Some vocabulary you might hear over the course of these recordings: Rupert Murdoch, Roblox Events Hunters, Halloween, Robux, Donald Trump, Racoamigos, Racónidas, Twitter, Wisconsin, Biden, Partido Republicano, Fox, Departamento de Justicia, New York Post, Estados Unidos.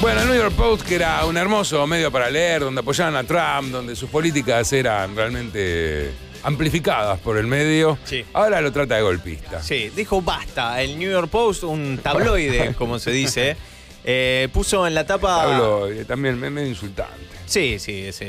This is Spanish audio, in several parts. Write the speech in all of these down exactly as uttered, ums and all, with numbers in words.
Bueno, el New York Post, que era un hermoso medio para leer, donde apoyaban a Trump, donde sus políticas eran realmente amplificadas por el medio, sí, ahora lo trata de golpista. Sí, dijo basta. El New York Post, un tabloide, como se dice, eh, puso en la tapa... Tabloide, también medio insultante. Sí, sí, sí,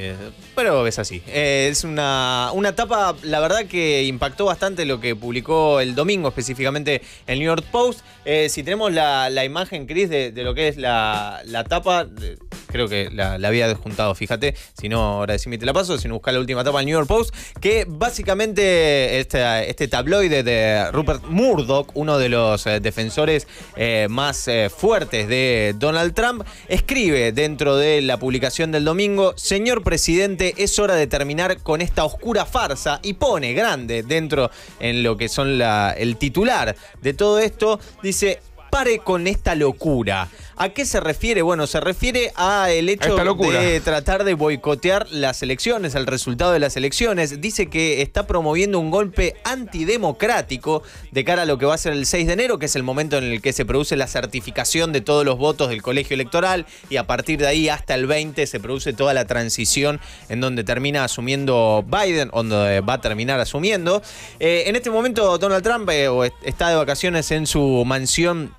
pero es así. Eh, es una, una etapa, la verdad, que impactó bastante lo que publicó el domingo, específicamente el New York Post. Eh, si tenemos la, la imagen, Chris, de, de lo que es la, la tapa, de, creo que la, la había adjuntado, fíjate, si no, ahora decime te la paso, si no buscá la última tapa del New York Post, que básicamente este, este tabloide de Rupert Murdoch, uno de los defensores eh, más eh, fuertes de Donald Trump, escribe dentro de la publicación del domingo: señor presidente, es hora de terminar con esta oscura farsa, y pone grande dentro en lo que son la, el titular de todo esto, dice: pare con esta locura. ¿A qué se refiere? Bueno, se refiere a el hecho de tratar de boicotear las elecciones, el resultado de las elecciones. Dice que está promoviendo un golpe antidemocrático de cara a lo que va a ser el seis de enero, que es el momento en el que se produce la certificación de todos los votos del colegio electoral, y a partir de ahí hasta el veinte se produce toda la transición en donde termina asumiendo Biden, donde va a terminar asumiendo. Eh, en este momento Donald Trump eh, está de vacaciones en su mansión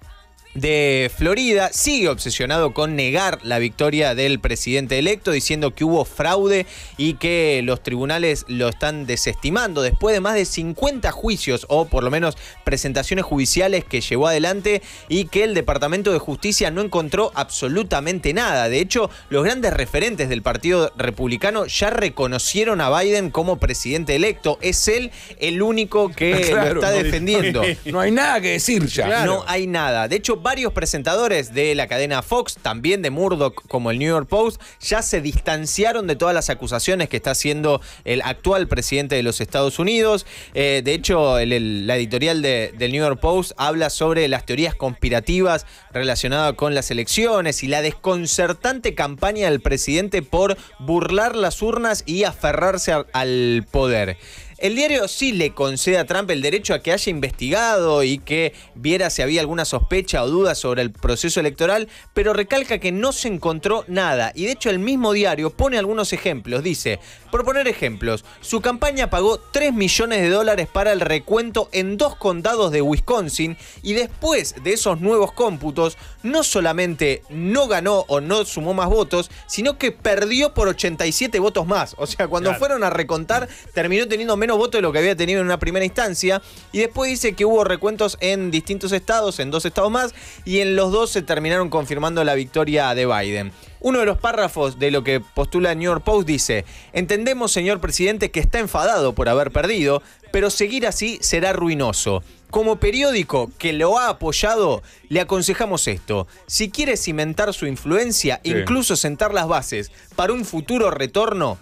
de Florida, sigue obsesionado con negar la victoria del presidente electo, diciendo que hubo fraude y que los tribunales lo están desestimando. Después de más de cincuenta juicios, o por lo menos presentaciones judiciales que llevó adelante, y que el Departamento de Justicia no encontró absolutamente nada. De hecho, los grandes referentes del Partido Republicano ya reconocieron a Biden como presidente electo. Es él el único que claro, lo está defendiendo. No hay nada que decir ya. Claro. No hay nada. De hecho, varios presentadores de la cadena Fox, también de Murdoch, como el New York Post, ya se distanciaron de todas las acusaciones que está haciendo el actual presidente de los Estados Unidos. Eh, de hecho, el, el, la editorial de, del New York Post habla sobre las teorías conspirativas relacionadas con las elecciones y la desconcertante campaña del presidente por burlar las urnas y aferrarse a, al poder. El diario sí le concede a Trump el derecho a que haya investigado y que viera si había alguna sospecha o duda sobre el proceso electoral, pero recalca que no se encontró nada. Y de hecho el mismo diario pone algunos ejemplos. Dice, por poner ejemplos, su campaña pagó tres millones de dólares para el recuento en dos condados de Wisconsin, y después de esos nuevos cómputos, no solamente no ganó o no sumó más votos, sino que perdió por ochenta y siete votos más. O sea, cuando claro. fueron a recontar, terminó teniendo menos voto de lo que había tenido en una primera instancia. Y después dice que hubo recuentos en distintos estados, en dos estados más, y en los dos se terminaron confirmando la victoria de Biden. Uno de los párrafos de lo que postula New York Post dice: entendemos, señor presidente, que está enfadado por haber perdido, pero seguir así será ruinoso. Como periódico que lo ha apoyado, le aconsejamos esto. Si quiere cimentar su influencia, sí, incluso sentar las bases para un futuro retorno,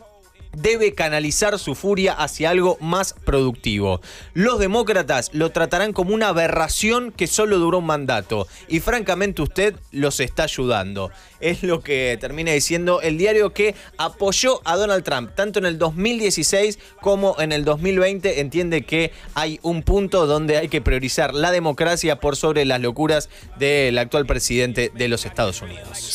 debe canalizar su furia hacia algo más productivo. Los demócratas lo tratarán como una aberración que solo duró un mandato, y francamente usted los está ayudando. Es lo que termina diciendo el diario, que apoyó a Donald Trump tanto en el dos mil dieciséis como en el dos mil veinte. Entiende que hay un punto donde hay que priorizar la democracia por sobre las locuras del actual presidente de los Estados Unidos.